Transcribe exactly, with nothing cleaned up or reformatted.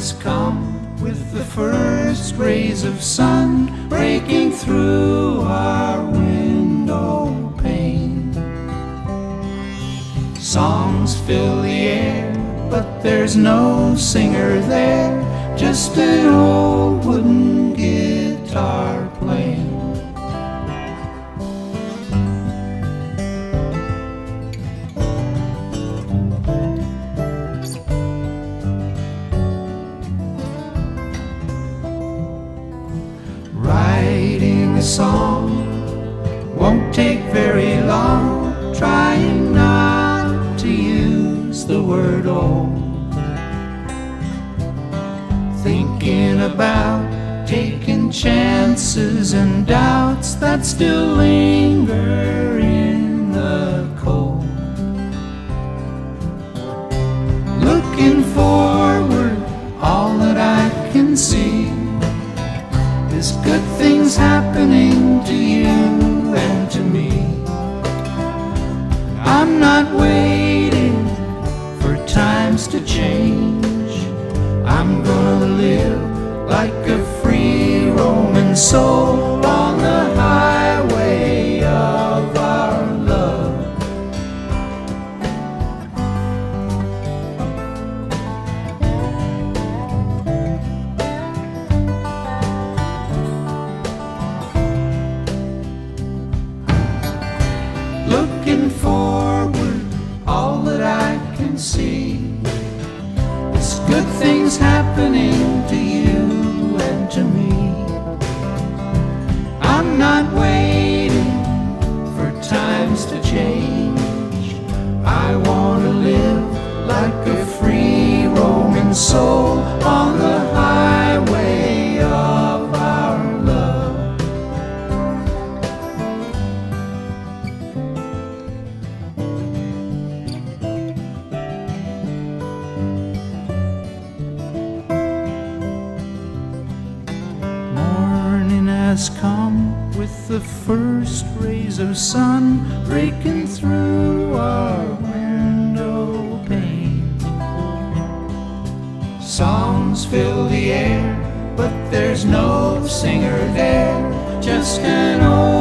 has come with the first rays of sun breaking through our window pane. Songs fill the air, but there's no singer there, just an old wooden guitar playing. Writing a song won't take very long, trying not to use the word old. Thinking about taking chances and doubts that still linger in the cold. Looking forward, all that I can see is good things happening to you and to me. I'm not waiting for times to change. I'm gonna live like a free roaming soul on the highway of our love. Looking forward, all that I can see, good things happening to you and to me. I'm not waiting for times to change. I want to live like a free roaming soul on the highway of our love. Has come with the first rays of sun breaking through our window pane. Songs fill the air, but there's no singer there, just an old